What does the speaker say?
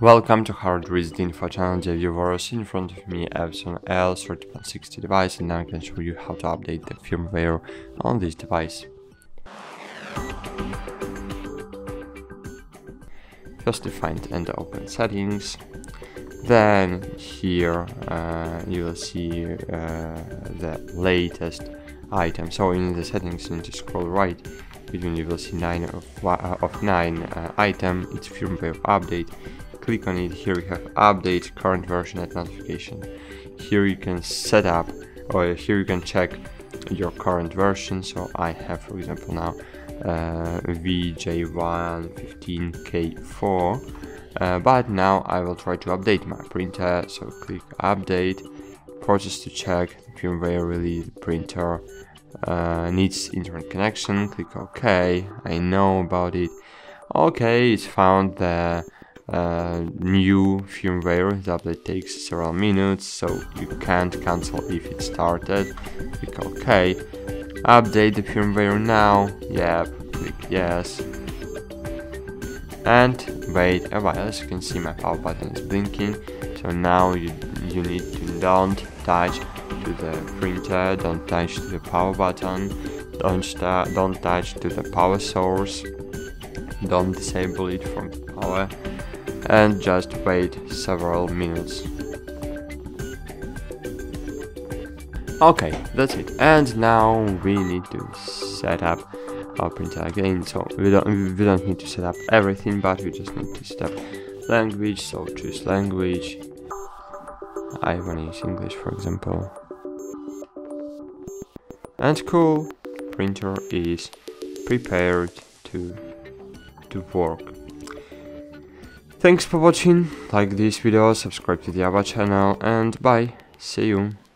Welcome to HardReset.Info channel, dear viewers. In front of me Epson L3160 device, and now I can show you how to update the firmware on this device. Firstly, find and open settings. Then here you will see the latest item. So in the settings, you need to scroll right. Between you will see 9 item. It's firmware update. Click on it. Here we have update, current version and notification. Here you can set up, or here you can check your current version. So I have, for example, now VJ115K4, but now I will try to update my printer. So click update, process to check firmware release printer. Needs internet connection. Click OK. I know about it. OK, it's found the new firmware. The update takes several minutes, so you can't cancel if it started. Click OK. Update the firmware now. Yep. Click yes. And wait a while. As you can see, my power button is blinking. So now you need to don't touch to the printer, don't touch to the power button, don't touch to the power source, don't disable it from power, and just wait several minutes. Okay, that's it. And now we need to set up our printer again. So we don't need to set up everything, but we just need to set up language. So choose language. I wanna use English, for example. And cool, printer is prepared to work. Thanks for watching. Like this video, subscribe to the other channel, and bye. See you.